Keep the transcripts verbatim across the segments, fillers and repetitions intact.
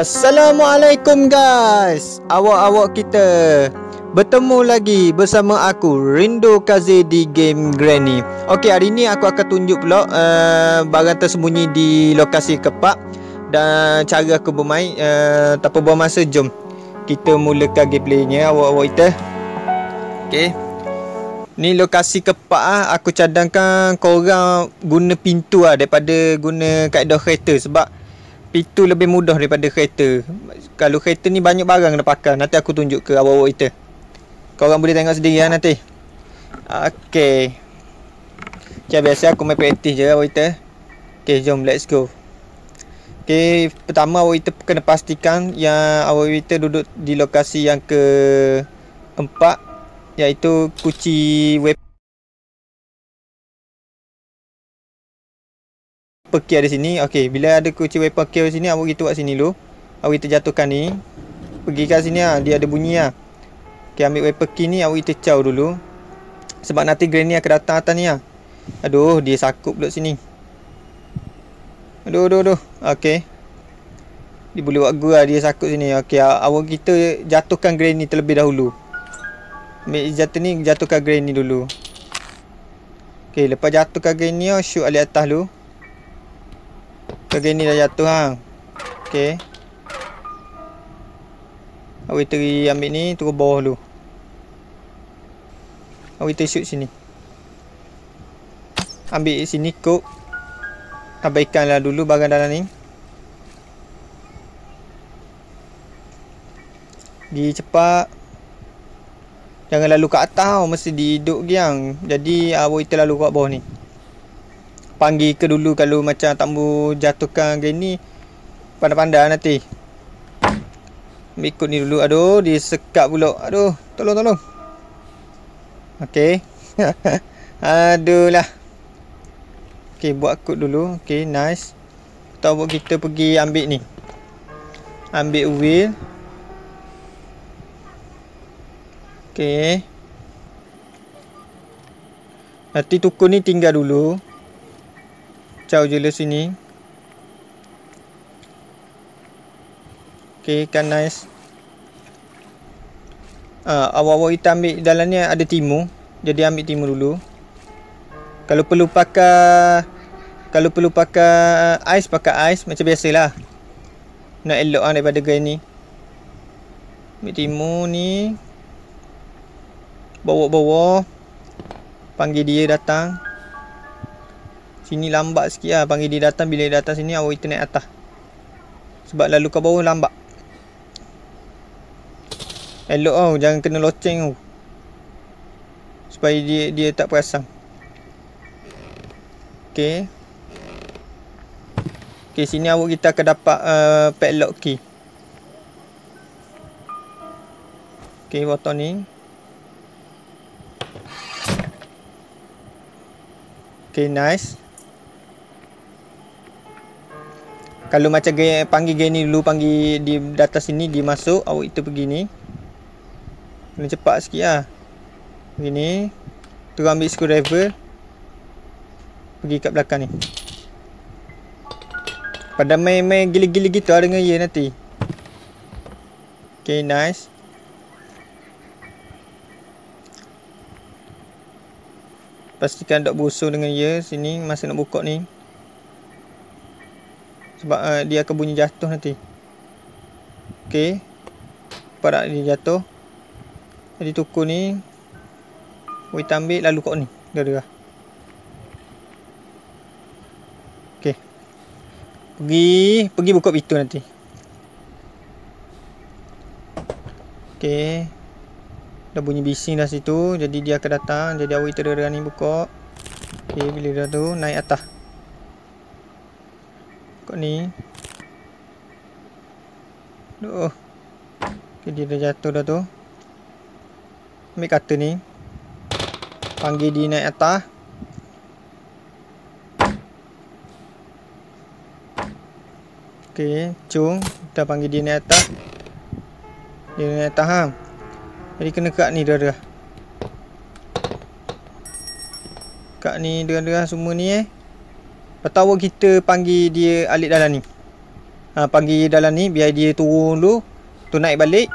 Assalamualaikum guys. Awak-awak kita bertemu lagi bersama aku Rindokazi di game Granny. Okey, hari ni aku akan tunjuk pula uh, barang tersembunyi di lokasi kepak dan cara aku bermain. Uh, tak perlu buang masa, jom kita mulakan gameplaynya awak-awak kita. Okey. Ni lokasi kepak ah, aku cadangkan korang guna pintu ah daripada guna kaedah kereta, sebab pintu lebih mudah daripada kereta. Kalau kereta ni banyak barang nak pakai. Nanti aku tunjuk ke awak-awak kita. Korang boleh tengok sendiri lah nanti. Okey. Macam biasa aku main praktis je awak kita. Okey, jom let's go. Okey, pertama awak kita kena pastikan yang awak kita duduk di lokasi yang ke empat, iaitu kunci web pergi ada sini. Okey, bila ada kunci weapon key di sini, awak kita buat sini dulu. Awak kita jatuhkan ni. Pergi kat sini ah, dia ada bunyi ah. Okey, ambil weapon key ni awak kita caw dulu. Sebab nanti Granny akan datang atas ni ah. Aduh, dia sakup dekat sini. Aduh, aduh, aduh. Okey. Dia boleh buat gua dia sakup sini. Okey, awak kita jatuhkan Granny terlebih dahulu. Ambil senjata ni, jatuhkan Granny dulu. Okey, lepas jatuhkan Granny, oh, shoot alik atas dulu. Okay, ni dah jatuh hang. Okey. Awak teri ambil ni turun bawah dulu. Awak teri shoot sini. Ambil sini kok. Abaikanlah dulu barang dalam ni. Di cepat. Jangan lalu kat atas tau, mesti diduk giang. Jadi awak kita lalu kat bawah ni. Panggil ke dulu kalau macam tak mau jatuhkan Granny. Pandai-pandai nanti. Ambil ikut ni dulu. Aduh, dia sekat pula. Aduh, tolong tolong. Okey. Aduh lah. Okey, buat kod dulu. Okey, nice. Tahu buat kita pergi ambil ni. Ambil wheel. Okey. Nanti tukar ni tinggal dulu. Jauh je le sini. Okay, kan nice. uh, Awal-awal kita ambil dalam ni ada timur. Jadi ambil timur dulu. Kalau perlu pakai Kalau perlu pakai ais, pakai ais. Macam biasalah. Nak elok lah daripada Granny. Ambil timur ni. Bawa-bawa. Panggil dia datang. Sini lambat sikit lah. Panggil dia datang. Bila dia datang sini, awak kita naik atas. Sebab lalu kat bawah lambat. Elok tau. Jangan kena loceng tau. Supaya dia dia tak perasan. Okay. Okay, sini awak kita akan dapat uh, padlock key. Okay, botol ni. Okay, nice. Kalau macam gaya, panggil Granny dulu, panggil di atas sini, dia masuk, awak kita pergi ni. Kena cepat sikit lah. Begini. Terus ambil screwdriver. Pergi kat belakang ni. Pada main-main gila-gila gitu lah dengan dia nanti. Okay, nice. Pastikan tak bosok dengan dia sini masa nak buka ni. Sebab uh, dia akan bunyi jatuh nanti. Okey. Parak dia jatuh. Jadi tukar ni. Kita ambil lalu kot ni. Dah-dah. Okey. Pergi. Pergi buka pintu nanti. Okey. Dah bunyi bising dah situ. Jadi dia akan datang. Jadi awak kita dah ni buka. Okey. Bila dah tu naik atas. Ni. Aduh. Okay, dia dah jatuh dah tu. Ambil kata ni. Panggil dia naik atas. Okey, cung. Kita panggil dia naik atas. Dia naik atas hang. Jadi kena kat ni dah dah. Kat ni dah dah semua ni eh. Lepas tu awak kita panggil dia alik dalam ni. ha, pagi dalam ni biar dia turun dulu tu naik balik.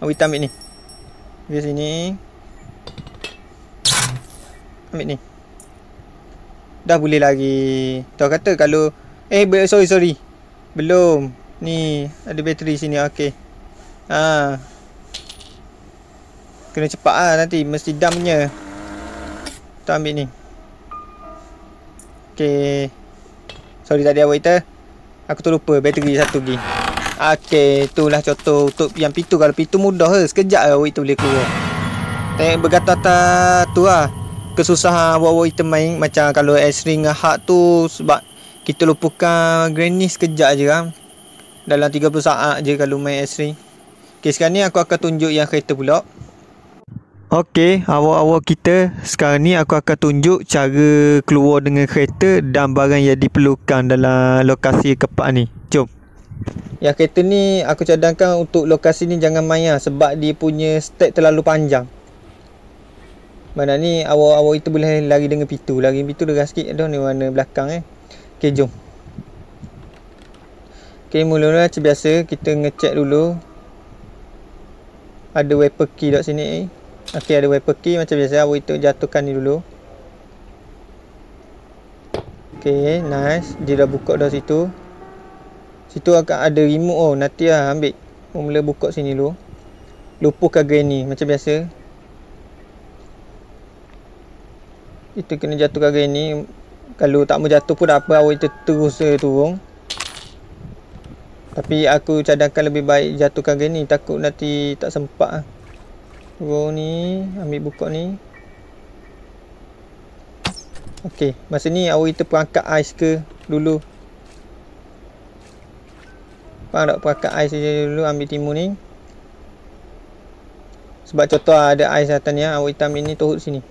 Oh, kita ambil ni. Pergi sini. Ambil ni. Dah boleh lagi. Tuan kata kalau eh sorry sorry. Belum. Ni ada bateri sini. Okey. Ha. Kena cepat ah nanti mesti dumpnya. Kita ambil ni. Okey. Sorry tadi awak kita. Aku terlupa bateri satu lagi. Okey, itulah contoh untuk yang pintu. Kalau pintu mudah ke, sekejap awak kita boleh keluar. Tengok berkata-kata tu lah kesusahan awak kita main. Macam kalau S-ring hak tu sebab kita lupakan Granny sekejap je kan. Dalam tiga puluh saat je kalau main S-ring. Okey, sekarang ni aku akan tunjuk yang kereta pula. Okey, awal-awal kita sekarang ni aku akan tunjuk cara keluar dengan kereta dan barang yang diperlukan dalam lokasi kepak ni. Jom. Ya, kereta ni aku cadangkan untuk lokasi ni jangan main lah, sebab dia punya step terlalu panjang. Mana ni awal-awal kita boleh lari dengan pintu. Lari dengan pintu dekat sikit. Aduh ni warna belakang eh. Okey, jom. Okey, mula-mula macam biasa kita ngecek dulu. Ada wiper key kat sini eh. Okey, ada wiper key macam biasa. Awak itu jatuhkan ni dulu. Okey, nice. Dia dah buka dah situ. Situ akan ada remote oh. Nanti lah ambil. Mula buka sini dulu. Lupuhkan Granny macam biasa. Kita kena jatuhkan Granny. Kalau tak mau jatuh pun tak apa. Awak itu terus turun. Tapi aku cadangkan lebih baik jatuhkan Granny. Takut nanti tak sempat lah. Go ni, ambil buka ni. Okey, masa ni awak kita perangkat ais ke dulu. Faham tak? Perangkat ais je dulu, ambil timun ni. Sebab contoh ada ais atas ni, awak kita ambil ni, turut sini.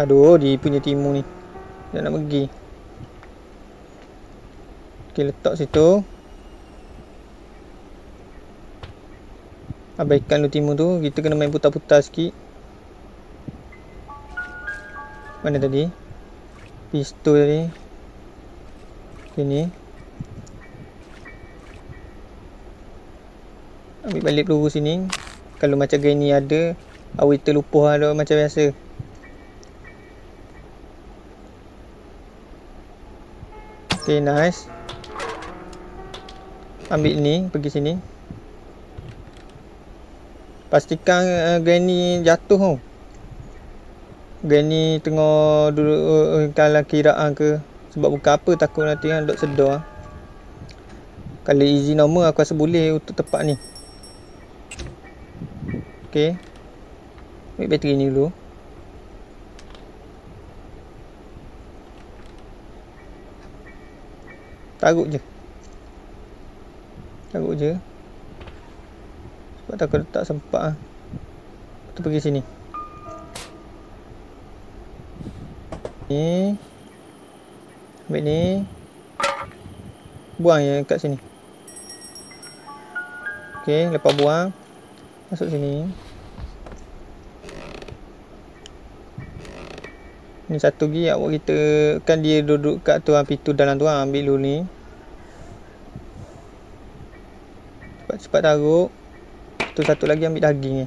Aduh, dia punya timun ni. Dia nak pergi. Okey, letak situ. Abaikan dulu timun tu. Kita kena main putar-putar sikit. Mana tadi? Pistol tadi. Sini. Ambil balik peluru sini. Kalau macam Granny ada, awak terlupuh lah macam biasa. Okay, nice. Ambil ni. Pergi sini. Pastikan uh, Granny jatuh tau. Granny tengok dulu uh, kalau kiraan ke. Sebab bukan apa takut nanti kan dok sedar. Kalau easy normal aku rasa boleh untuk tempat ni. Okey. Ambil bateri ni dulu. Taruh je. Taruh je. Sebab takut tak sempat lah. Kita pergi sini. Ni. Ambil ni. Buang yang kat sini. Okey, lepas buang masuk sini. Ni satu lagi awak kita. Kan dia duduk kat tu lah, pintu dalam tu lah. Ambil dulu ni. Cepat-cepat taruh. Satu lagi ambil daging ni.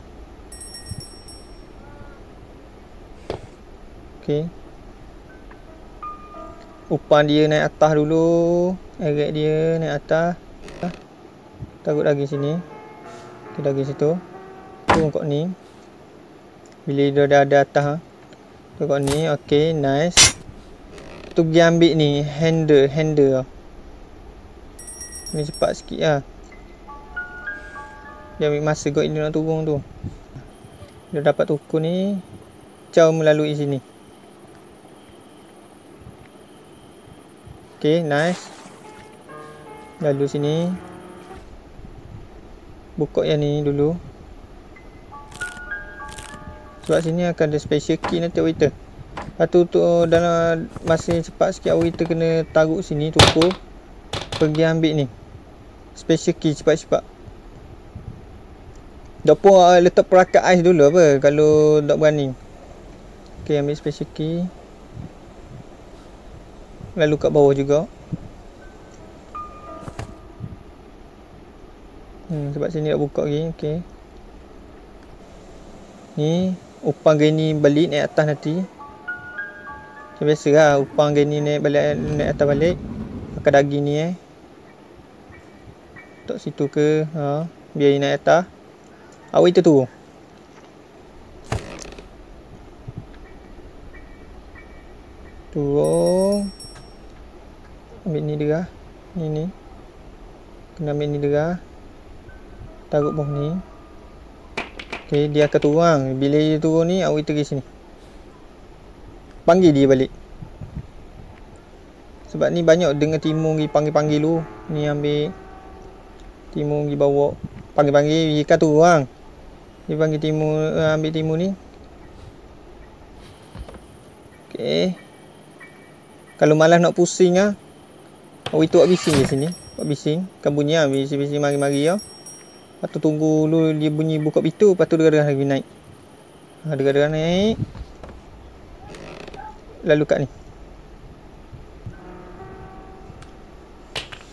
Okey. Umpan dia naik atas dulu. Erek dia naik atas. Taruh daging sini. Okey, daging situ. Turun kat ni. Bila dia dah ada atas ha. Turun kat ni. Okey, nice. Tu pergi ambil ni, handle, handle. Ni cepat sikit ah. Dia ambil masa kot dia nak turun tu. Dia dapat tukar ni. Caw melalui sini. Okey, nice. Lalu sini. Buka yang ni dulu. Sebab sini akan ada special key nanti awak kita. Lepas tu untuk dalam masa cepat sikit awak kita kena taruh sini tukar. Pergi ambil ni. Special key cepat-cepat. Dah pun uh, letak perakat ais dulu apa kalau tak berani. Okey, ambil special key. lalu ke bawah juga. Hmm, sebab sini nak buka lagi. Okey. Ni upang Granny balik naik atas nanti. Macam biasalah upang Granny naik balik naik atas balik pakai daging ni eh. Tak situ ke? Ha, biar naik atas. Awak itu turun. Turun. Ambil ni dia. Ni ni. Kena ambil ni dia. Taruh bawah ni. Okay, dia akan turun. Bila dia turun ni, awak itu pergi sini. Panggil dia balik. Sebab ni banyak dengan timur pergi panggil-panggil dulu. Ni ambil timur pergi bawa. Panggil-panggil, dia akan turun. Dia panggil timur, ambil timur ni. Okay. Kalau malas nak pusing lah. Awak itu buat bising je sini. Buat bising. Bukan bunyi lah. Bising-bising mari-mari lah. Lepas tu tunggu dulu dia bunyi buka pintu. Lepas tu dekat-dekat lagi naik. Ha, dekat-dekat naik. Lalu kat ni.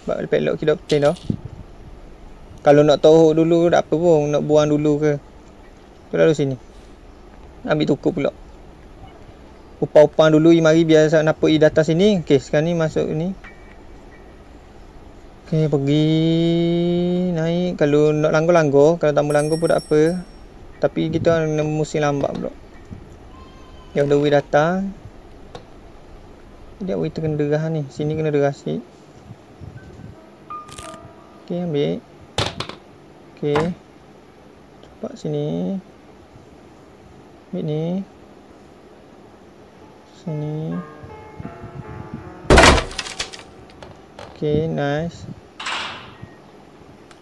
Sebab padlock kita obtain dah. Kalau nak taruh dulu tak apa pun. Nak buang dulu ke. Tu lalu sini. Ambil tukuk pula. Upang-upang dulu I mari biar nampak I datang sini. Okey sekarang ni masuk ni. Okey, pergi naik. Kalau nak langgar-langgar, kalau tak mau langgar pun tak apa. Tapi kita mesti lambat pula. Yang dah we datang. Dia we kena derah ni. Sini kena derah sikit. Okey, ambil. Okey. Cepat sini. Ambil ni. Sini. Okay, nice.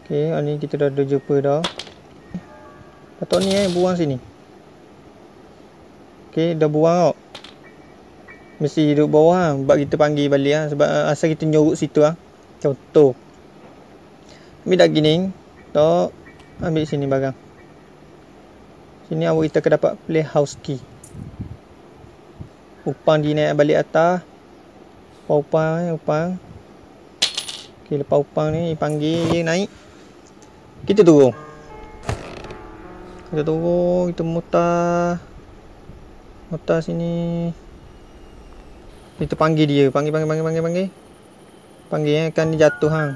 Okay, ni kita dah ada jumpa dah. Patut ni eh, buang sini. Okay, dah buang tau. Mesti duduk bawah lah. Sebab kita panggil balik lah. Sebab asal kita nyorok situ lah. Contoh. Ambil dah gini. Tak. Ambil sini barang. Sini awak kita akan dapat playhouse key. Upang dia naik balik atas. Upang eh, upang. Okay, lepas upang ni panggil dia naik. Kita turun. Kita turun, kita mutar. Mutar sini. Kita panggil dia, panggil panggil panggil panggil panggil. Panggil eh, kan dia jatuh hang.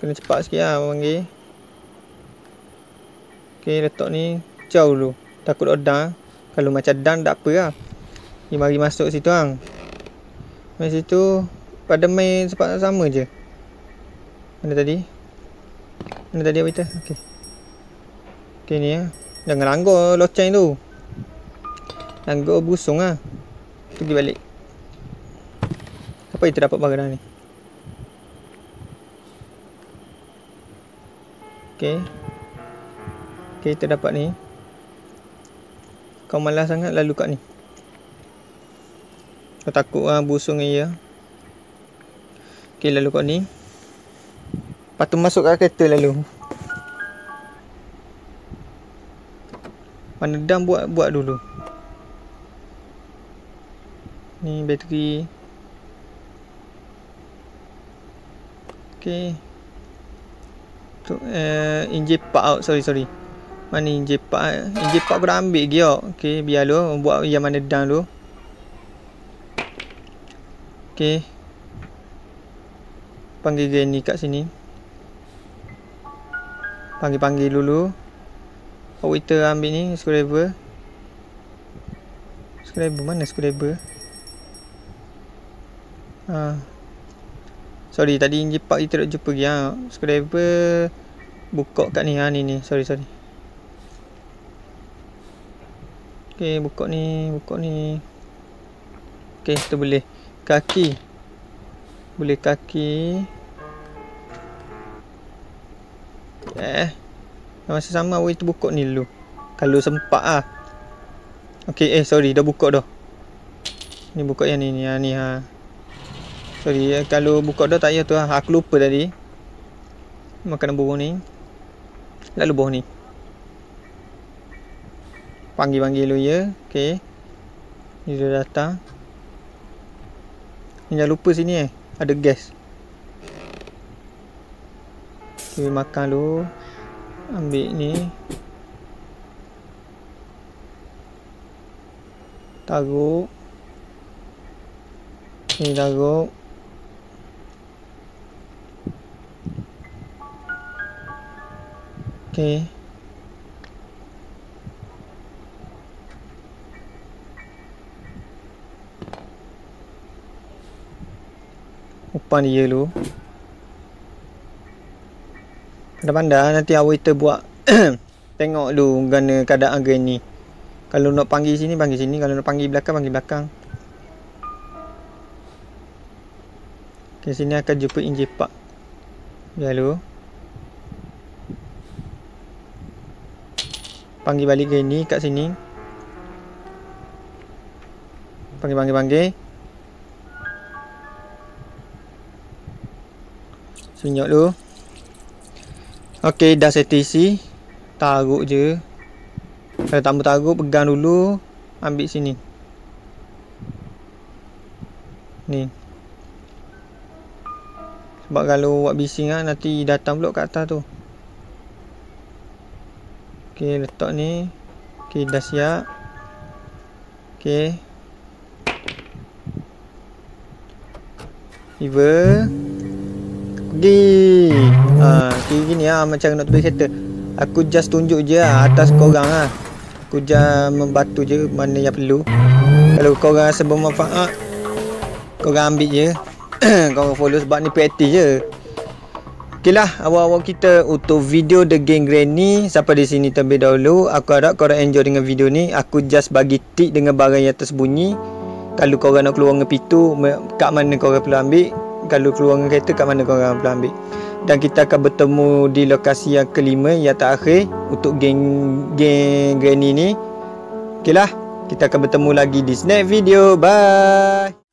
Kena cepat sikit ah panggil. Okey, letak ni jauh dulu. Takut odang. Kalau macam dan tak apalah. Dia mari masuk situ hang. Main situ. Pada main sebab sama je. Mana tadi? Mana tadi apa kita? Okey. Okey ni ah. Ya. Jangan langgar loceng tu. Langgar busung ah. Pergi balik. Apa kita dapat barang ni? Okey. Okey, kita dapat ni. Kau malas sangat lalu kat ni. Kau takut ah busung dia. Okey, lalu kat ni. Lepas tu masuk kat kereta lalu. Mana dam buat buat dulu. Ni bateri. Okey. Tu eh engine part out, sorry sorry. Mana engine part? Engine part aku dah ambil gear. Okey, biar lu buat yang mana dam dulu. Okey. Panggil Granny kat sini. Panggil-panggil dulu. Waiter ambil ni. Screwdriver. Screwdriver mana screwdriver? Ha. Sorry tadi jepak kita tak jumpa lagi ha. Screwdriver buka kat ni ha, ni ni. Sorry sorry. Okey, buka ni, buka ni. Okey, kita boleh kaki. Boleh kaki. Eh masa sama awak itu buka ni dulu. Kalau sempat lah. Okey, eh sorry dah buka dah. Ni buka yang ni ni ha, ni ha. Sorry eh, kalau buka dah tak payah tu ha. Aku lupa tadi. Makanan burung ni. Lalu bawah ni. Panggil-panggil dulu ya. Okey. Ni dia datang. Jangan lupa sini eh, ada gas. Kita makan dulu. Ambil ni. Taruh. Ni taruh. Okay. Umpan dia dulu. Pandai-pandai nanti awak kita buat tengok dulu gana keadaan Granny. Kalau nak panggil sini, panggil sini. Kalau nak panggil belakang, panggil belakang. Ke sini akan jumpa injepak. Ya dulu. Panggil balik Granny kat sini. Panggil-panggil-panggil. Senyok dulu. Okey, dah settle isi. Taruh je. Kalau tak mau taruh, pegang dulu. Ambil sini. Ni. Sebab kalau buat bising lah, nanti datang pulak kat atas tu. Okey, letak ni. Okey, dah siap. Okey. Lever. Pergi ha, gini lah macam nak terbang kereta. Aku just tunjuk je lah atas korang lah. Aku just membantu je mana yang perlu. Kalau korang rasa bermanfaat, korang ambil je. Korang follow sebab ni praktis je. Ok lah, awal-awal kita untuk video The Game Granny. Sampai di sini terlebih dahulu. Aku harap korang enjoy dengan video ni. Aku just bagi tip dengan barang yang tersembunyi. Kalau korang nak keluar dengan pintu, kat mana korang perlu ambil. Kalau keluar dengan kereta, kat mana korang perlu ambil. Dan kita akan bertemu di lokasi yang kelima, yang terakhir untuk geng geng Granny ni. Ok lah, kita akan bertemu lagi di next video. Bye.